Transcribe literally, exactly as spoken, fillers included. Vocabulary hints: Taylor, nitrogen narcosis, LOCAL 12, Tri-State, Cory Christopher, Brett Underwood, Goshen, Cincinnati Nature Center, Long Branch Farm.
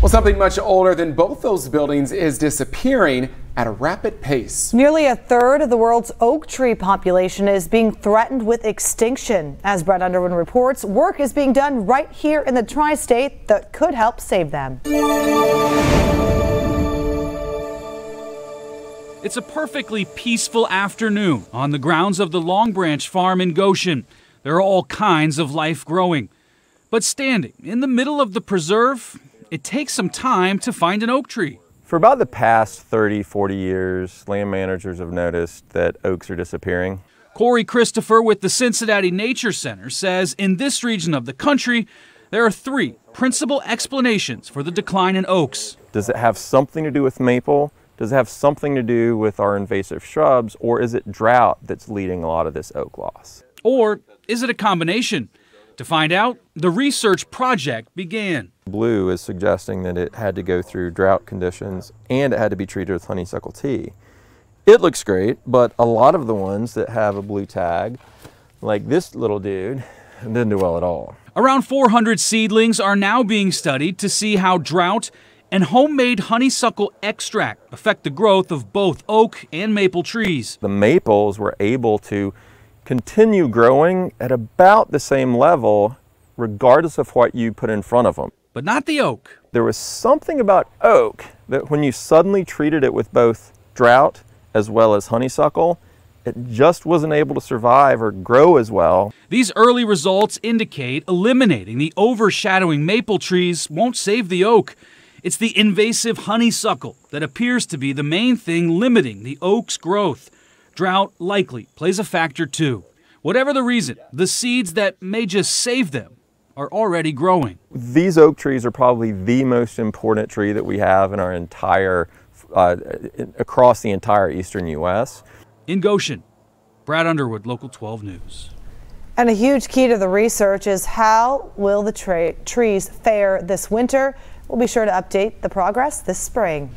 Well, something much older than both those buildings is disappearing at a rapid pace. Nearly a third of the world's oak tree population is being threatened with extinction. As Brett Underwood reports, work is being done right here in the Tri-State that could help save them. It's a perfectly peaceful afternoon on the grounds of the Long Branch Farm in Goshen. There are all kinds of life growing. But standing in the middle of the preserve, it takes some time to find an oak tree. For about the past thirty, forty years, land managers have noticed that oaks are disappearing. Cory Christopher with the Cincinnati Nature Center says in this region of the country, there are three principal explanations for the decline in oaks. Does it have something to do with maple? Does it have something to do with our invasive shrubs? Or is it drought that's leading a lot of this oak loss? Or is it a combination? To find out, the research project began. Blue is suggesting that it had to go through drought conditions and it had to be treated with honeysuckle tea. It looks great, but a lot of the ones that have a blue tag, like this little dude, didn't do well at all. Around four hundred seedlings are now being studied to see how drought and homemade honeysuckle extract affect the growth of both oak and maple trees. The maples were able to continue growing at about the same level regardless of what you put in front of them. But not the oak. There was something about oak that when you suddenly treated it with both drought as well as honeysuckle, it just wasn't able to survive or grow as well. These early results indicate eliminating the overshadowing maple trees won't save the oak. It's the invasive honeysuckle that appears to be the main thing limiting the oak's growth. Drought likely plays a factor too. Whatever the reason, the seeds that may just save them are already growing. These oak trees are probably the most important tree that we have in our entire, uh, across the entire eastern U S In Goshen, Brad Underwood, local twelve News. And a huge key to the research is how will the trees fare this winter? We'll be sure to update the progress this spring.